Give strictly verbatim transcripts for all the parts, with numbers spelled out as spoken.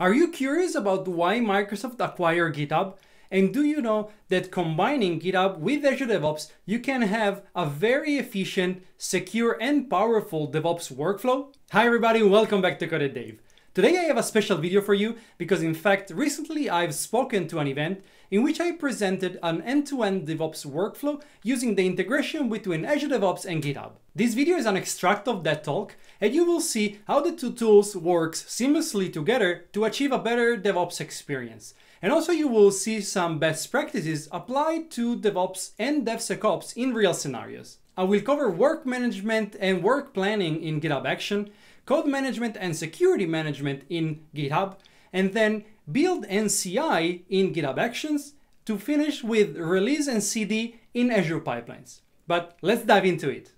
Are you curious about why Microsoft acquired GitHub? And do you know that combining GitHub with Azure DevOps, you can have a very efficient, secure, and powerful DevOps workflow? Hi everybody, welcome back to Coded Dave. Today I have a special video for you because in fact, recently I've spoken to an event in which I presented an end-to-end DevOps workflow using the integration between Azure DevOps and GitHub. This video is an extract of that talk, and you will see how the two tools work seamlessly together to achieve a better DevOps experience. And also you will see some best practices applied to DevOps and DevSecOps in real scenarios. I will cover work management and work planning in GitHub Action, code management and security management in GitHub, and then build and C I in GitHub Actions to finish with release and C D in Azure Pipelines. But let's dive into it.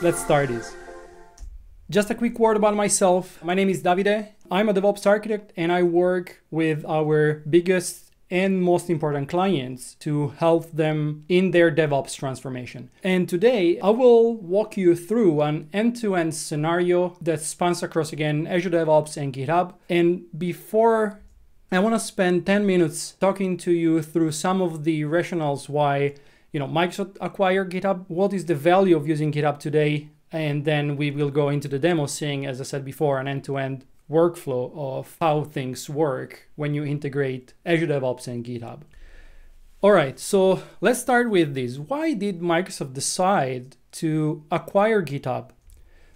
Let's start this. Just a quick word about myself. My name is Davide. I'm a DevOps architect and I work with our biggest and most important clients to help them in their DevOps transformation. And today I will walk you through an end-to-end scenario that spans across, again, Azure DevOps and GitHub. And before, I wanna spend ten minutes talking to you through some of the rationales why, you know, Microsoft acquired GitHub, what is the value of using GitHub today? And then we will go into the demo, seeing, as I said before, an end-to-end workflow of how things work when you integrate Azure DevOps and GitHub. All right, so let's start with this. Why did Microsoft decide to acquire GitHub?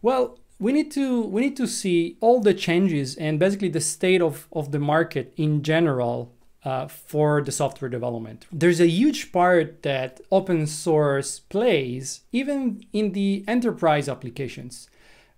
Well, we need to, we need to see all the changes and basically the state of, of the market in general uh, for the software development. There's a huge part that open source plays even in the enterprise applications.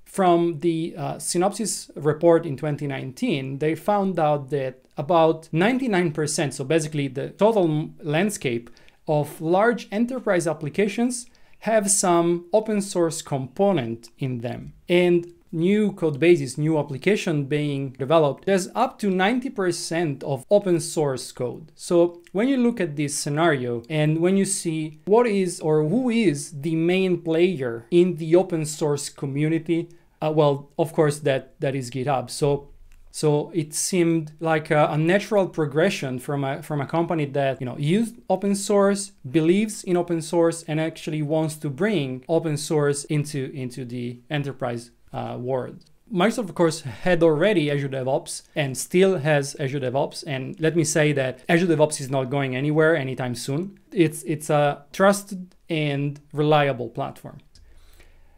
From the uh, Synopsys report in twenty nineteen, they found out that about ninety-nine percent, so basically the total landscape of large enterprise applications have some open source component in them. And new code bases, new application being developed, there's up to ninety percent of open source code. So when you look at this scenario and when you see what is or who is the main player in the open source community, Uh, well, of course, that, that is GitHub. So, so it seemed like a, a natural progression from a, from a company that, you know, used open source, believes in open source, and actually wants to bring open source into, into the enterprise uh, world. Microsoft, of course, had already Azure DevOps and still has Azure DevOps. And let me say that Azure DevOps is not going anywhere anytime soon. It's, it's a trusted and reliable platform.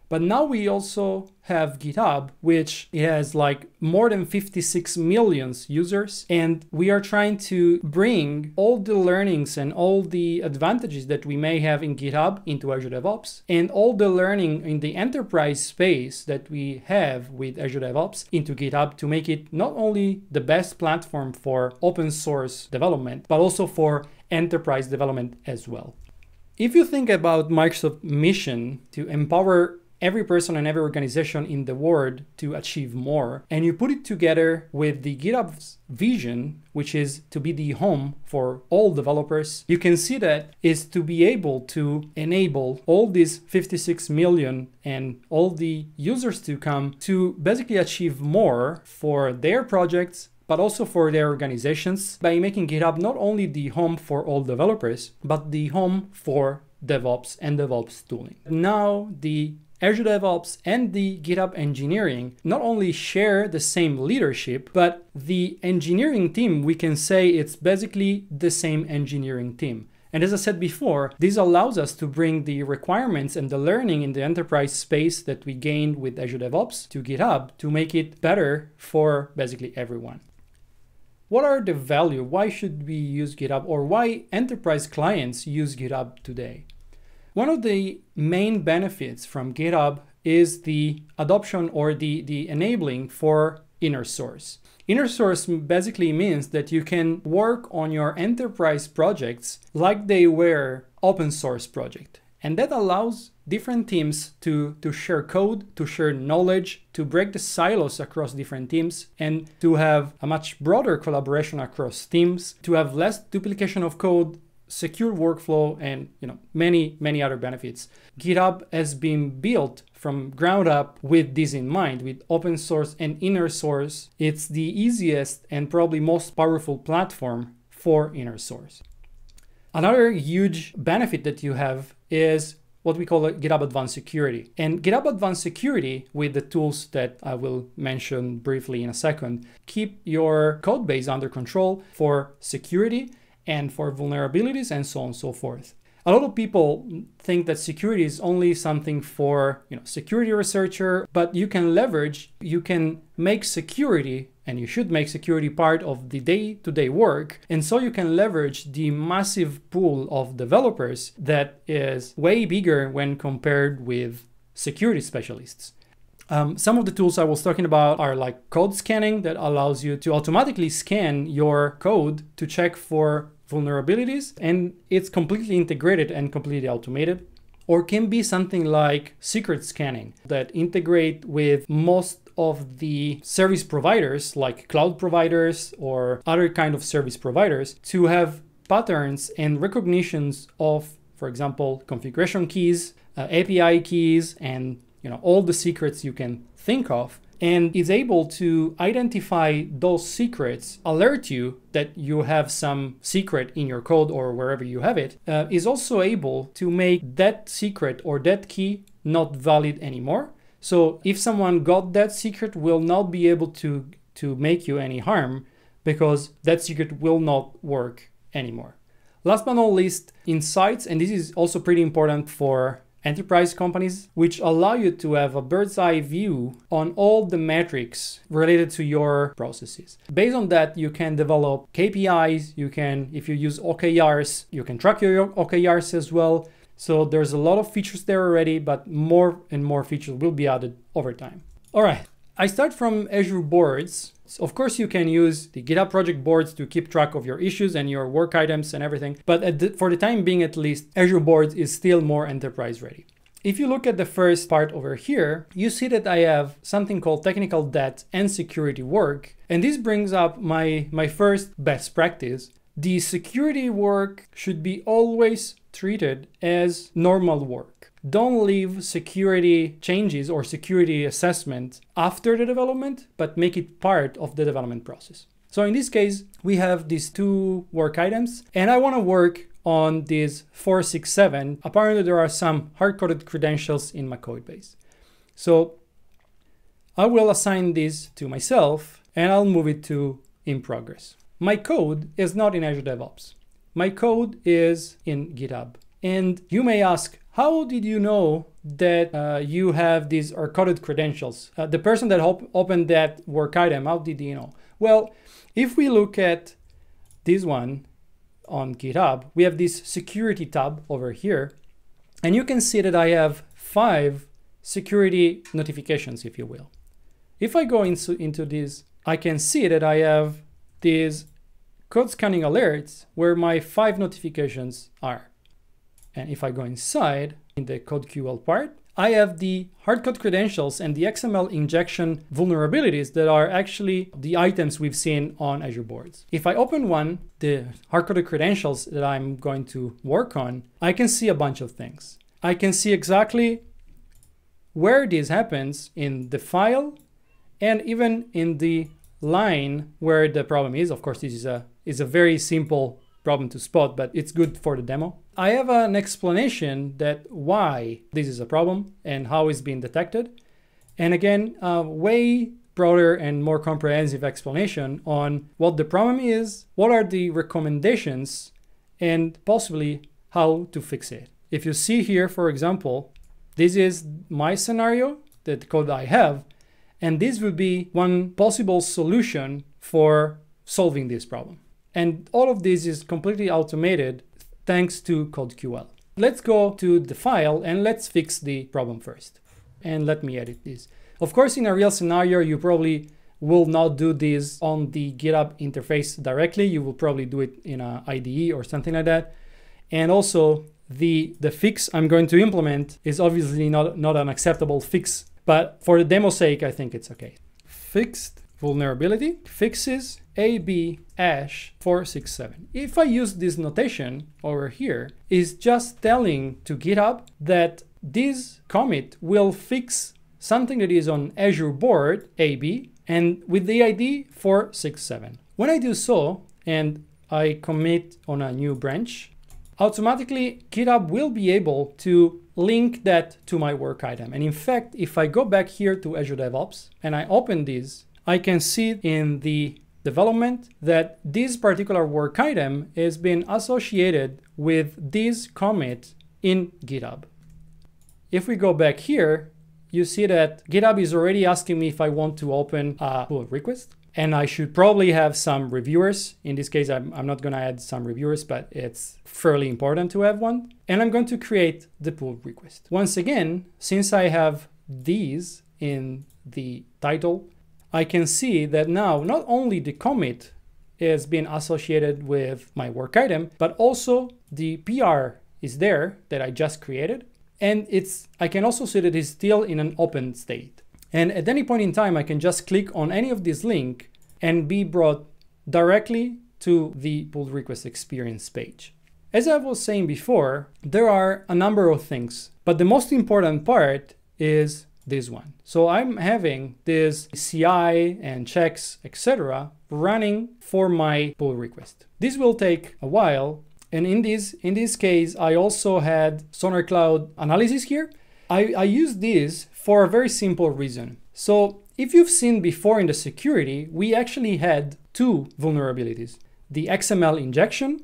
But now we also have GitHub, which has like more than fifty-six million users. And we are trying to bring all the learnings and all the advantages that we may have in GitHub into Azure DevOps, and all the learning in the enterprise space that we have with Azure DevOps into GitHub, to make it not only the best platform for open source development, but also for enterprise development as well. If you think about Microsoft's mission to empower every person and every organization in the world to achieve more, and you put it together with the GitHub's vision, which is to be the home for all developers, you can see that is to be able to enable all these fifty-six million and all the users to come to basically achieve more for their projects, but also for their organizations, by making GitHub not only the home for all developers, but the home for DevOps and DevOps tooling. Now, the Azure DevOps and the GitHub engineering not only share the same leadership, but the engineering team, we can say it's basically the same engineering team. And as I said before, this allows us to bring the requirements and the learning in the enterprise space that we gained with Azure DevOps to GitHub to make it better for basically everyone. What are the value? Why should we use GitHub, or why enterprise clients use GitHub today? One of the main benefits from GitHub is the adoption or the, the enabling for InnerSource. InnerSource basically means that you can work on your enterprise projects like they were open source project. And that allows different teams to, to share code, to share knowledge, to break the silos across different teams, and to have a much broader collaboration across teams, to have less duplication of code, secure workflow, and you know many, many other benefits. GitHub has been built from ground up with this in mind, with open source and inner source. It's the easiest and probably most powerful platform for inner source. Another huge benefit that you have is what we call GitHub Advanced Security. And GitHub Advanced Security, with the tools that I will mention briefly in a second, keep your code base under control for security and for vulnerabilities and so on and so forth. A lot of people think that security is only something for you know security researcher, but you can leverage, you can make security, and you should make security part of the day-to-day work. And so you can leverage the massive pool of developers that is way bigger when compared with security specialists. Um, some of the tools I was talking about are like code scanning, that allows you to automatically scan your code to check for vulnerabilities, and it's completely integrated and completely automated. Or can be something like secret scanning, that integrate with most of the service providers, like cloud providers or other kind of service providers, to have patterns and recognitions of, for example, configuration keys, uh, A P I keys, and you know all the secrets you can think of, and is able to identify those secrets, alert you that you have some secret in your code or wherever you have it, uh, is also able to make that secret or that key not valid anymore. So if someone got that secret, will not be able to, to make you any harm, because that secret will not work anymore. Last but not least, insights, and this is also pretty important for enterprise companies, which allow you to have a bird's eye view on all the metrics related to your processes. Based on that, you can develop K P Is, you can, if you use O K Rs, you can track your O K Rs as well. So there's a lot of features there already, but more and more features will be added over time. All right, I start from Azure Boards. So of course, you can use the GitHub project boards to keep track of your issues and your work items and everything. But at the, for the time being, at least, Azure Boards is still more enterprise ready. If you look at the first part over here, you see that I have something called technical debt and security work. And this brings up my, my first best practice. The security work should be always treated as normal work. Don't leave security changes or security assessment after the development, but make it part of the development process. So in this case, we have these two work items, and I want to work on these four six seven. Apparently, there are some hard-coded credentials in my code base. So I will assign this to myself, and I'll move it to in progress. My code is not in Azure DevOps. My code is in GitHub. And you may ask, how did you know that uh, you have these hard-coded credentials? Uh, the person that op opened that work item, how did you know? Well, if we look at this one on GitHub, we have this security tab over here. And you can see that I have five security notifications, if you will. If I go into, into this, I can see that I have these code scanning alerts where my five notifications are. And if I go inside in the CodeQL part, I have the hard-code credentials and the X M L injection vulnerabilities that are actually the items we've seen on Azure Boards. If I open one, the hard-coded credentials that I'm going to work on, I can see a bunch of things. I can see exactly where this happens in the file and even in the line where the problem is. Of course, this is a, is a very simple problem to spot, but it's good for the demo. I have an explanation that why this is a problem and how it's being detected. And again, a way broader and more comprehensive explanation on what the problem is, what are the recommendations, and possibly how to fix it. If you see here, for example, this is my scenario, the code I have, and this would be one possible solution for solving this problem. And all of this is completely automated thanks to CodeQL. Let's go to the file and let's fix the problem first. And let me edit this. Of course, in a real scenario, you probably will not do this on the GitHub interface directly. You will probably do it in an I D E or something like that. And also, the, the fix I'm going to implement is obviously not, not an acceptable fix. But for the demo's sake, I think it's okay. Fixed vulnerability fixes A B dash four six seven. If I use this notation over here, it's just telling to GitHub that this commit will fix something that is on Azure board A B and with the I D four six seven. When I do so and I commit on a new branch, automatically GitHub will be able to link that to my work item. And in fact, if I go back here to Azure DevOps and I open this, I can see in the development that this particular work item has been associated with this commit in GitHub. If we go back here, you see that GitHub is already asking me if I want to open a pull request. And I should probably have some reviewers. In this case, I'm, I'm not gonna add some reviewers, but it's fairly important to have one. And I'm going to create the pull request. Once again, since I have these in the title, I can see that now not only the commit has been associated with my work item, but also the P R is there that I just created. And it's I can also see that it's still in an open state. And at any point in time, I can just click on any of these links and be brought directly to the pull request experience page. As I was saying before, there are a number of things, but the most important part is this one. So I'm having this C I and checks, et cetera, running for my pull request. This will take a while. And in this, in this case, I also had SonarCloud analysis here. I, I use this for a very simple reason. So if you've seen before in the security, we actually had two vulnerabilities, the X M L injection,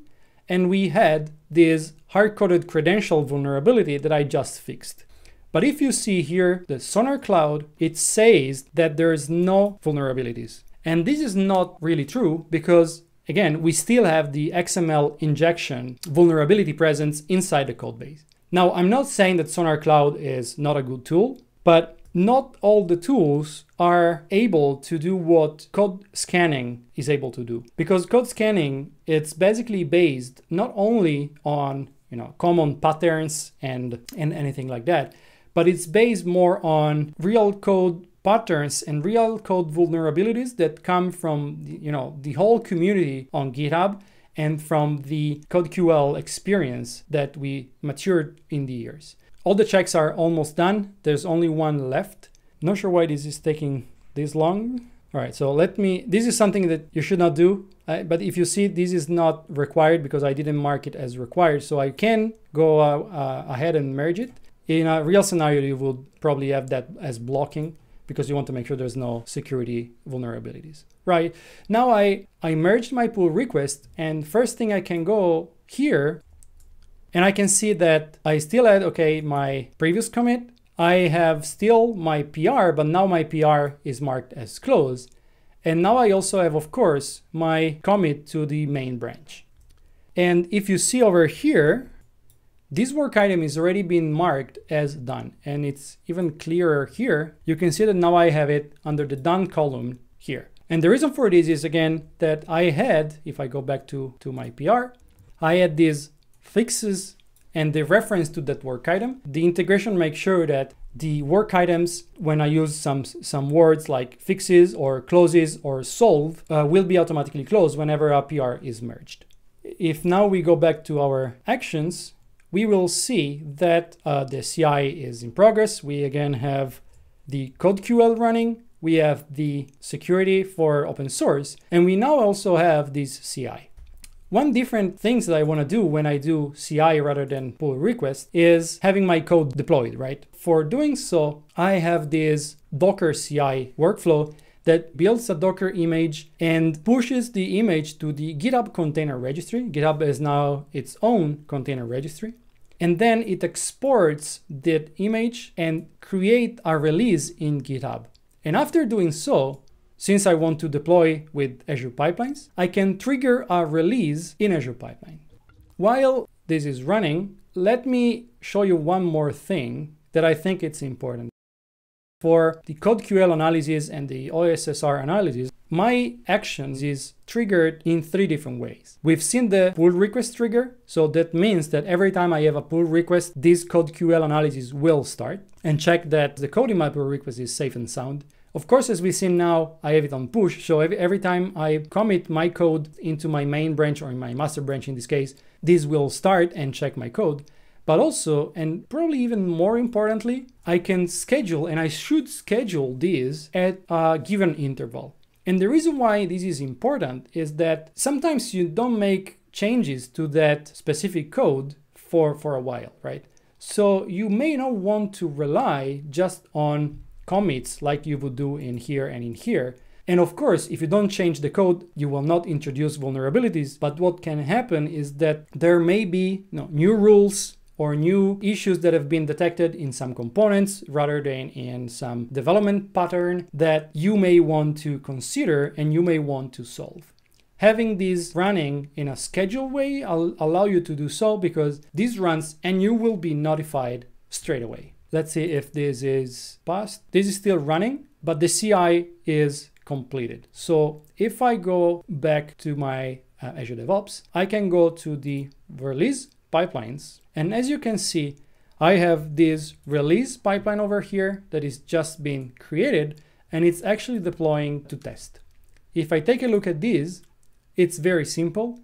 and we had this hard-coded credential vulnerability that I just fixed. But if you see here, the SonarCloud, it says that there is no vulnerabilities. And this is not really true because, again, we still have the X M L injection vulnerability presence inside the code base. Now, I'm not saying that SonarCloud is not a good tool, but not all the tools are able to do what code scanning is able to do. Because code scanning, it's basically based not only on, you know, common patterns and, and anything like that, but it's based more on real code patterns and real code vulnerabilities that come from, you know, the whole community on GitHub and from the CodeQL experience that we matured in the years. All the checks are almost done. There's only one left. Not sure why this is taking this long. All right, so let me, this is something that you should not do, uh, but if you see, this is not required because I didn't mark it as required. So I can go uh, uh, ahead and merge it. In a real scenario, you would probably have that as blocking, because you want to make sure there's no security vulnerabilities, right? Now I, I merged my pull request, and first thing I can go here and I can see that I still had, okay, my previous commit. I have still my P R, but now my P R is marked as closed. And now I also have, of course, my commit to the main branch. And if you see over here, this work item is already been marked as done, and it's even clearer here. You can see that now I have it under the done column here. And the reason for this is, again, that I had, if I go back to, to my P R, I had these fixes and the reference to that work item. The integration makes sure that the work items, when I use some, some words like fixes or closes or solve, uh, will be automatically closed whenever a P R is merged. If now we go back to our actions, we will see that uh, the C I is in progress. We again have the CodeQL running. We have the security for open source, and we now also have this C I. One different things that I wanna do when I do C I rather than pull request is having my code deployed, right? For doing so, I have this Docker C I workflow that builds a Docker image and pushes the image to the GitHub Container Registry. GitHub has now its own container registry. And then it exports that image and create a release in GitHub. And after doing so, since I want to deploy with Azure Pipelines, I can trigger a release in Azure Pipeline. While this is running, let me show you one more thing that I think it's important. For the CodeQL analysis and the O S S R analysis, my actions is triggered in three different ways. We've seen the pull request trigger. So that means that every time I have a pull request, this CodeQL analysis will start and check that the code in my pull request is safe and sound. Of course, as we see now, I have it on push. So every, every time I commit my code into my main branch, or in my master branch in this case, this will start and check my code. But also, and probably even more importantly, I can schedule, and I should schedule these at a given interval. And the reason why this is important is that sometimes you don't make changes to that specific code for, for a while, right? So you may not want to rely just on commits like you would do in here and in here. And of course, if you don't change the code, you will not introduce vulnerabilities. But what can happen is that there may be you know, new rules or new issues that have been detected in some components rather than in some development pattern that you may want to consider and you may want to solve. Having these running in a scheduled way will allow you to do so, because this runs and you will be notified straight away. Let's see if this is passed. This is still running, but the C I is completed. So if I go back to my uh, Azure DevOps, I can go to the release pipelines. And as you can see, I have this release pipeline over here that is just being created, and it's actually deploying to test. If I take a look at this, it's very simple.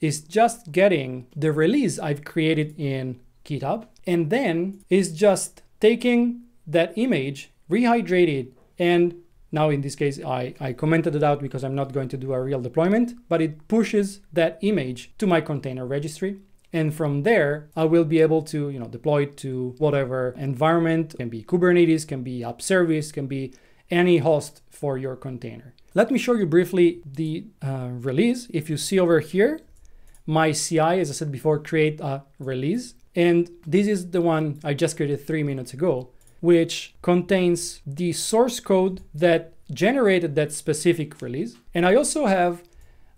It's just getting the release I've created in GitHub, and then it's just taking that image, rehydrate it, and now in this case, I, I commented it out because I'm not going to do a real deployment, but it pushes that image to my container registry. And from there, I will be able to you know, deploy it to whatever environment. It can be Kubernetes, can be App Service, can be any host for your container. Let me show you briefly the uh, release. If you see over here, my C I, as I said before, create a release. And this is the one I just created three minutes ago, which contains the source code that generated that specific release. And I also have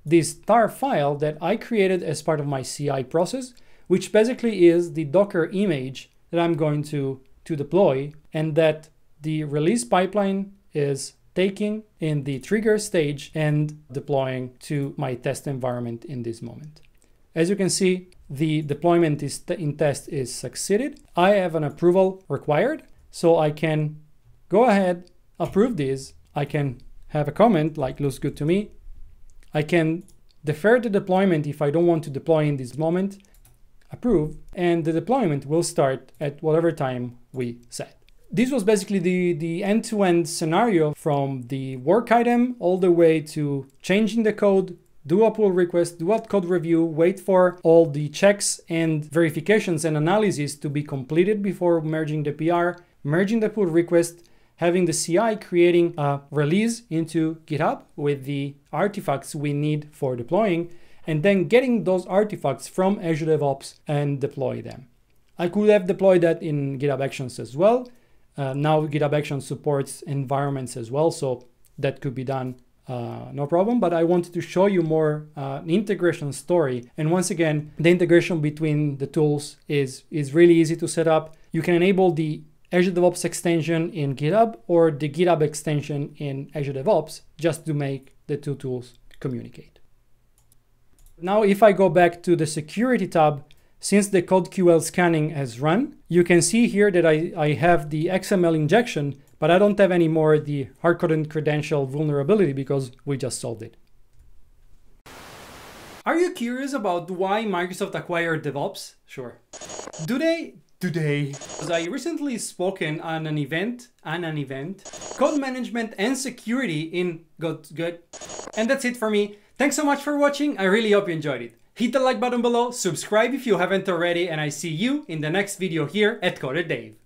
this tar file that I created as part of my C I process, which basically is the Docker image that I'm going to, to deploy, and that the release pipeline is taking in the trigger stage and deploying to my test environment in this moment. As you can see, the deployment is in test is succeeded. I have an approval required, so I can go ahead, approve this. I can have a comment like looks good to me. I can defer the deployment if I don't want to deploy in this moment, approve, and the deployment will start at whatever time we set. This was basically the, the end-to-end scenario from the work item all the way to changing the code, do a pull request, do a code review, wait for all the checks and verifications and analysis to be completed before merging the P R, merging the pull request, having the C I creating a release into GitHub with the artifacts we need for deploying, and then getting those artifacts from Azure DevOps and deploy them. I could have deployed that in GitHub Actions as well. Uh, now GitHub Actions supports environments as well, so that could be done uh, no problem, but I wanted to show you more uh, an integration story. And once again, the integration between the tools is, is really easy to set up. You can enable the Azure DevOps extension in GitHub or the GitHub extension in Azure DevOps just to make the two tools communicate. Now, if I go back to the security tab, since the CodeQL scanning has run, you can see here that I, I have the X M L injection, but I don't have any more the hard-coded credential vulnerability because we just solved it. Are you curious about why Microsoft acquired DevOps? Sure. Do they? Today, as I recently spoken on an event, on an event, code management and security in good, good. And that's it for me. Thanks so much for watching. I really hope you enjoyed it. Hit the like button below, subscribe if you haven't already, and I see you in the next video here at Coded Dave.